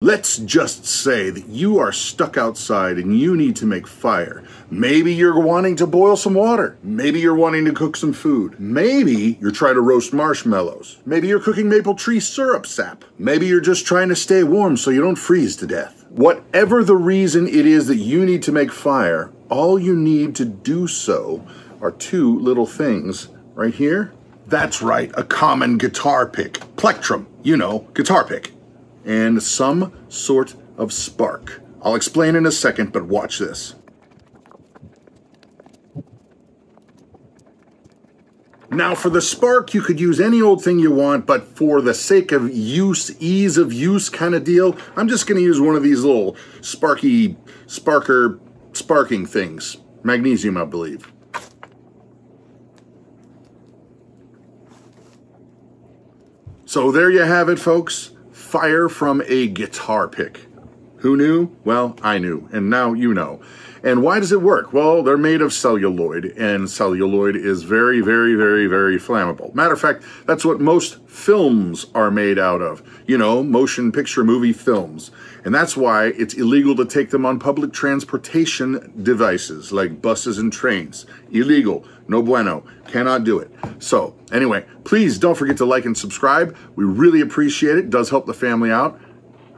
Let's just say that you are stuck outside and you need to make fire. Maybe you're wanting to boil some water. Maybe you're wanting to cook some food. Maybe you're trying to roast marshmallows. Maybe you're cooking maple tree syrup sap. Maybe you're just trying to stay warm so you don't freeze to death. Whatever the reason it is that you need to make fire, all you need to do so are two little things right here. That's right, a common guitar pick. Plectrum, you know, guitar pick. And some sort of spark. I'll explain in a second, but watch this. Now for the spark, you could use any old thing you want, but for the sake of use, ease of use kind of deal, I'm just gonna use one of these little sparky, sparking things. Magnesium, I believe. So there you have it, folks. Fire from a guitar pick. Who knew? Well, I knew, and now you know. And why does it work? Well, they're made of celluloid, and celluloid is very, very, very, very flammable. Matter of fact, that's what most films are made out of. You know, motion picture movie films. And that's why it's illegal to take them on public transportation devices like buses and trains. Illegal. No bueno. Cannot do it. So, anyway, please don't forget to like and subscribe. We really appreciate it. It does help the family out.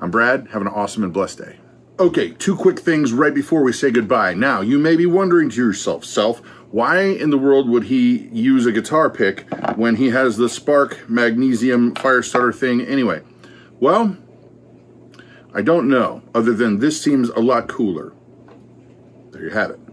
I'm Brad. Have an awesome and blessed day. Okay, two quick things right before we say goodbye. Now, you may be wondering to yourself, why in the world would he use a guitar pick when he has the spark magnesium fire starter thing anyway? Well, I don't know, other than this seems a lot cooler. There you have it.